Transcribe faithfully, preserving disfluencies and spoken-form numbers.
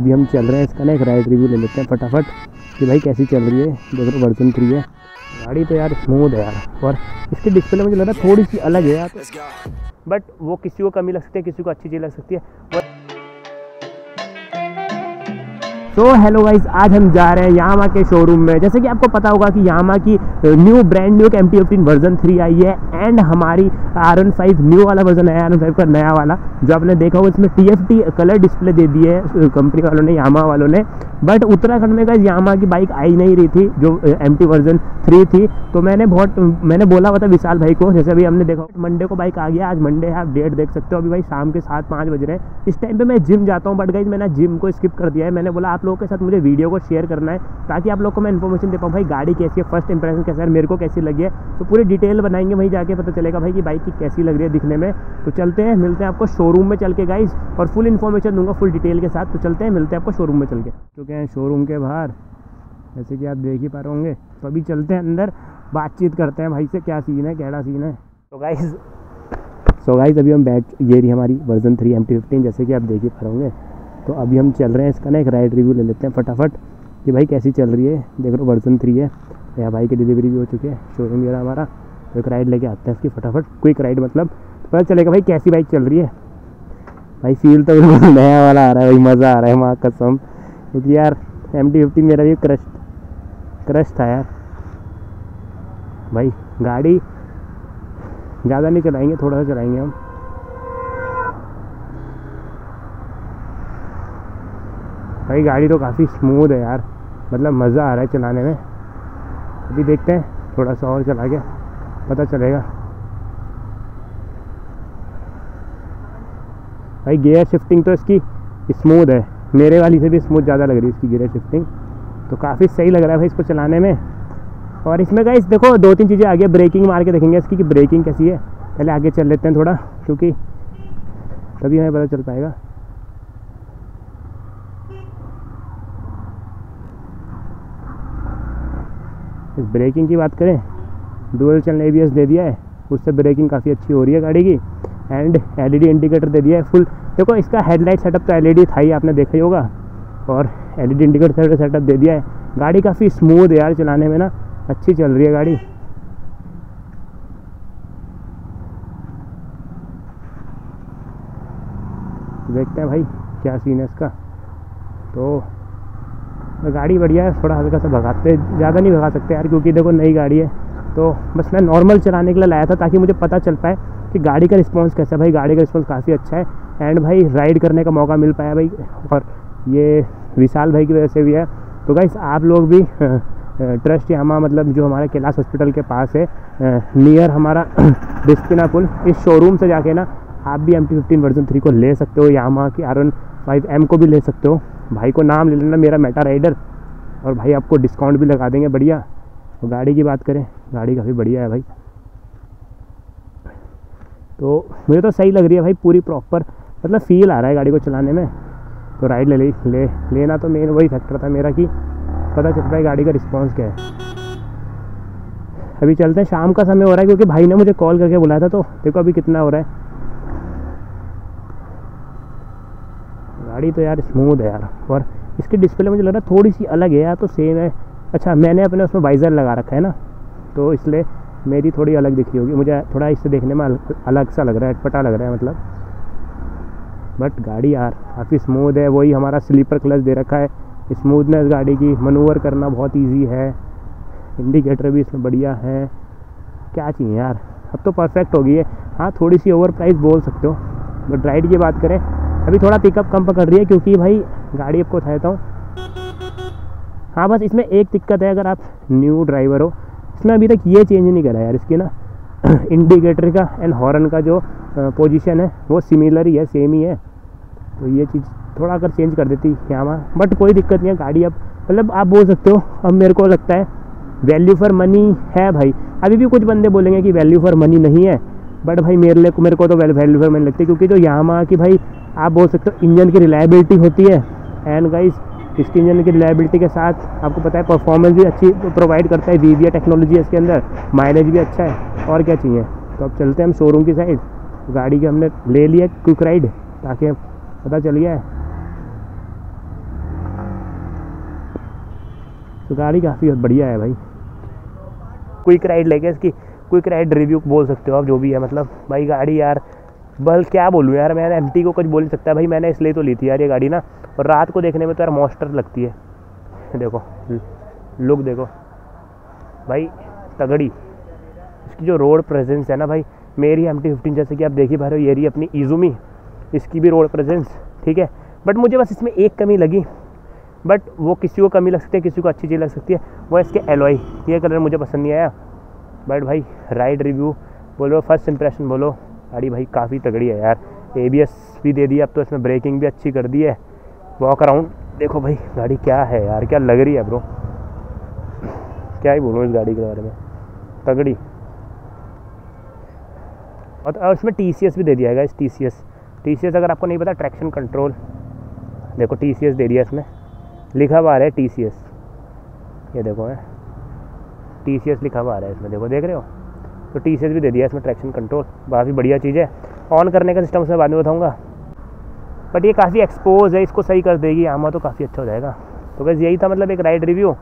अभी हम चल रहे हैं, इसका ना एक राइड रिव्यू ले लेते हैं फटाफट कि भाई कैसी चल रही है। देखो वर्जन थ्री है गाड़ी, तो यार स्मूथ है यार, और इसकी डिस्प्ले मुझे लग रहा है थोड़ी सी अलग है यार, बट वो किसी को कमी लग सकती है, किसी को अच्छी चीज़ लग सकती है। तो हेलो गाइस, आज हम जा रहे हैं यामा के शोरूम में। जैसे कि आपको पता होगा कि यामा की new brand new M T fifteen version three आई है, एंड हमारी आर एन फाइव न्यू वाला वर्जन है, आर एन फाइव का नया वाला जो आपने देखा होगा। इसमें T F T colour display दे दी है कंपनी वालों ने, यामा वालों ने, बट उत्तराखंड में गाइस यामा की बाइक आई नहीं रही थी जो एम टी वर्जन थ्री थी। तो मैंने बहुत मैंने बोला हुआ था विशाल भाई को, जैसे अभी हमने देखा मंडे को बाइक आ गया, आज मंडे है, आप डेट देख सकते हो। अभी भाई शाम के सात पाँच बज रहे हैं, इस टाइम पर मैं जिम जाता हूँ, बट गाइस मैंने जिम को स्किप कर दिया है। मैंने बोला आप लोगों के साथ मुझे वीडियो को शेयर करना है ताकि आप लोग को मैं इन्फॉर्मेशन दे पाऊँ, भाई गाड़ी कैसी है, फर्स्ट इंप्रेशन कैसा है, मेरे को कैसी लगी है। तो पूरी डिटेल बनाएंगे, वहीं जाके पता चलेगा भाई कि बाइक की कैसी लग रही है दिखने में। तो चलते हैं, मिलते हैं आपको शोरूम में चल के गाइस, और फुल इन्फॉर्मेशन दूंगा फुल डिटेल के साथ। तो चलते हैं, मिलते हैं आपको शोरूम में चल के। चुके हैं शोरूम के बाहर, जैसे कि आप देख ही पा रहे होंगे। तो अभी चलते हैं अंदर, बातचीत करते हैं भाई से क्या सीन है, कैसा सीन है। तो गाइज सो गाइज अभी हम बैठ, ये रही हमारी version three M T fifteen, जैसे कि आप देख ही पा रहे होंगे। तो अभी हम चल रहे हैं, इसका ना एक राइड रिव्यू ले लेते हैं फटाफट कि भाई कैसी चल रही है। देख रहे हो वर्जन थ्री है, यहाँ भाई की डिलीवरी भी हो चुकी है, शोरूम वगैरह हमारा। तो एक राइड लेके आते हैं इसकी फटाफट, क्विक राइड, मतलब पता चलेगा भाई कैसी बाइक चल रही है। भाई फील तो बिल्कुल नया वाला आ रहा है भाई, मज़ा आ रहा है माँ कसम, क्योंकि यार एम टी फिफ्टीन मेरा भी क्रश क्रश था यार। भाई गाड़ी ज़्यादा नहीं चलाएँगे, थोड़ा सा चलाएँगे हम। भाई गाड़ी तो काफ़ी स्मूथ है यार, मतलब मज़ा आ रहा है चलाने में। अभी देखते हैं थोड़ा सा और चला के पता चलेगा। भाई गियर शिफ्टिंग तो इसकी स्मूथ है, मेरे वाली से भी स्मूथ ज़्यादा लग रही है इसकी गियर शिफ्टिंग, तो काफ़ी सही लग रहा है भाई इसको चलाने में। और इसमें गाइस देखो दो तीन चीज़ें आगे, ब्रेकिंग मार के देखेंगे इसकी कि ब्रेकिंग कैसी है। पहले आगे चल लेते हैं थोड़ा, क्योंकि तभी हमें पता चल पाएगा। इस ब्रेकिंग की बात करें, dual channel A B S दे दिया है, उससे ब्रेकिंग काफ़ी अच्छी हो रही है गाड़ी की, and L E D indicator दे दिया है फुल। देखो इसका हेडलाइट सेटअप तो एल ई डी था ही, आपने देखा ही होगा, और L E D indicator setup दे दिया है। गाड़ी काफ़ी स्मूथ है यार चलाने में ना, अच्छी चल रही है गाड़ी। देखते हैं भाई क्या सीन है इसका। तो गाड़ी बढ़िया है, थोड़ा हल्का सा भगाते, ज़्यादा नहीं भगा सकते यार, क्योंकि देखो नई गाड़ी है। तो बस मैं नॉर्मल चलाने के लिए लाया था ताकि मुझे पता चल पाए कि गाड़ी का रिस्पांस कैसा है। भाई गाड़ी का रिस्पांस काफ़ी अच्छा है, एंड भाई राइड करने का मौका मिल पाया भाई, और ये विशाल भाई की वजह से भी है। तो गाइस आप लोग भी ट्रस्ट यामा, मतलब जो हमारे कैलाश हॉस्पिटल के पास है, नियर हमारा डिस्पिना पुल, इस शोरूम से जाके ना आप भी M T fifteen version three को ले सकते हो, यामा की आर एन फाइव एम को भी ले सकते हो। भाई को नाम ले लेना मेरा, मेटा राइडर, और भाई आपको डिस्काउंट भी लगा देंगे बढ़िया। तो गाड़ी की बात करें, गाड़ी काफ़ी बढ़िया है भाई, तो मुझे तो सही लग रही है भाई, पूरी प्रॉपर मतलब फील आ रहा है गाड़ी को चलाने में। तो राइड ले ले, ले लेना तो मेन वही फैक्टर था मेरा कि पता चल रहा है गाड़ी का रिस्पॉन्स क्या है। अभी चलते हैं, शाम का समय हो रहा है, क्योंकि भाई ने मुझे कॉल करके बुलाया था। तो देखो अभी कितना हो रहा है, गाड़ी तो यार स्मूथ है यार, और इसकी डिस्प्ले मुझे लग रहा है थोड़ी सी अलग है यार, तो सेम है। अच्छा मैंने अपने उसमें वाइजर लगा रखा है ना, तो इसलिए मेरी थोड़ी अलग दिख रही होगी, मुझे थोड़ा इससे देखने में अलग सा लग रहा है, अटपटा लग रहा है मतलब। बट गाड़ी यार काफ़ी स्मूथ है, वही हमारा स्लीपर क्लच दे रखा है, स्मूथनेस गाड़ी की, मनूवर करना बहुत ईजी है, इंडिकेटर भी इसमें बढ़िया है। क्या चाहिए यार, अब तो परफेक्ट हो गई है। हाँ थोड़ी सी ओवर प्राइस बोल सकते हो, बट राइड की बात करें अभी थोड़ा पिकअप कम पकड़ रही है, क्योंकि भाई गाड़ी आपको कहता हूँ। हाँ बस इसमें एक दिक्कत है, अगर आप न्यू ड्राइवर हो, इसमें अभी तक ये चेंज नहीं करा यार, इसकी ना इंडिकेटर का एंड हॉर्न का जो पोजीशन है वो सिमिलर ही है, सेम ही है। तो ये चीज़ थोड़ा अगर चेंज कर देती क्या माँ, बट कोई दिक्कत नहीं है। गाड़ी अब मतलब आप बोल सकते हो, अब मेरे को लगता है वैल्यू फॉर मनी है भाई। अभी भी कुछ बंदे बोलेंगे कि वैल्यू फॉर मनी नहीं है, बट भाई मेरे लिए मेरे को तो वैल्यू फॉर मनी लगती है, क्योंकि जो यामा की भाई आप बोल सकते हो इंजन की रिलायबिलिटी होती है, एंड गाइस इसके इंजन की रिलायबिलिटी के साथ आपको पता है परफॉर्मेंस भी अच्छी प्रोवाइड करता है, वी वी टी टेक्नोलॉजी है इसके अंदर, माइलेज भी अच्छा है, और क्या चाहिए। तो अब चलते हैं हम शोरूम की साइड, गाड़ी के हमने ले लिया क्विक राइड ताकि पता चल गया है। तो गाड़ी काफ़ी बढ़िया है भाई। क्विक राइड लेके इसकी क्विक राइड रिव्यू बोल सकते हो आप जो भी है। मतलब भाई गाड़ी यार बल क्या बोलूँ यार, मैंने एम टी को कुछ बोल नहीं सकता भाई। मैंने इसलिए तो ली थी यार ये गाड़ी ना, और रात को देखने में तो यार मॉन्स्टर लगती है। देखो लुक देखो भाई तगड़ी, इसकी जो रोड प्रेजेंस है ना भाई, मेरी एम टी फिफ्टीन जैसे कि आप देख ही पा रहे हो, ये रही अपनी इज़ुमी, इसकी भी रोड प्रेजेंस ठीक है। बट मुझे बस इसमें एक कमी लगी, बट वो किसी को कमी लग सकती है, किसी को अच्छी चीज़ लग सकती है, वो इसके एलॉय, ये कलर मुझे पसंद नहीं आया। बट भाई राइड रिव्यू बोलो, फर्स्ट इंप्रेशन बोलो, गाड़ी भाई काफ़ी तगड़ी है यार। एबीएस भी दे दिया अब तो इसमें, ब्रेकिंग भी अच्छी कर दी है। वॉक अराउंड देखो भाई गाड़ी क्या है यार, क्या लग रही है ब्रो, क्या ही बोलूँ इस गाड़ी के बारे में, तगड़ी। और इसमें टीसीएस भी दे दिया है गाइस, टीसीएस टीसीएस अगर आपको नहीं पता, ट्रैक्शन कंट्रोल, देखो टीसीएस दे दिया इसमें, लिखा हुआ आ रहा है टीसीएस, ये देखो है टीसीएस लिखा हुआ आ रहा है इसमें, देखो देख रहे हो, तो टीसीएस भी दे दिया इसमें, ट्रैक्शन कंट्रोल, काफ़ी बढ़िया चीज़ है। ऑन करने का सिस्टम उसमें बाद में बताऊँगा, बट ये काफ़ी एक्सपोज है, इसको सही कर देगी यामाहा, तो काफ़ी अच्छा हो जाएगा। तो बस यही था मतलब एक राइड रिव्यू।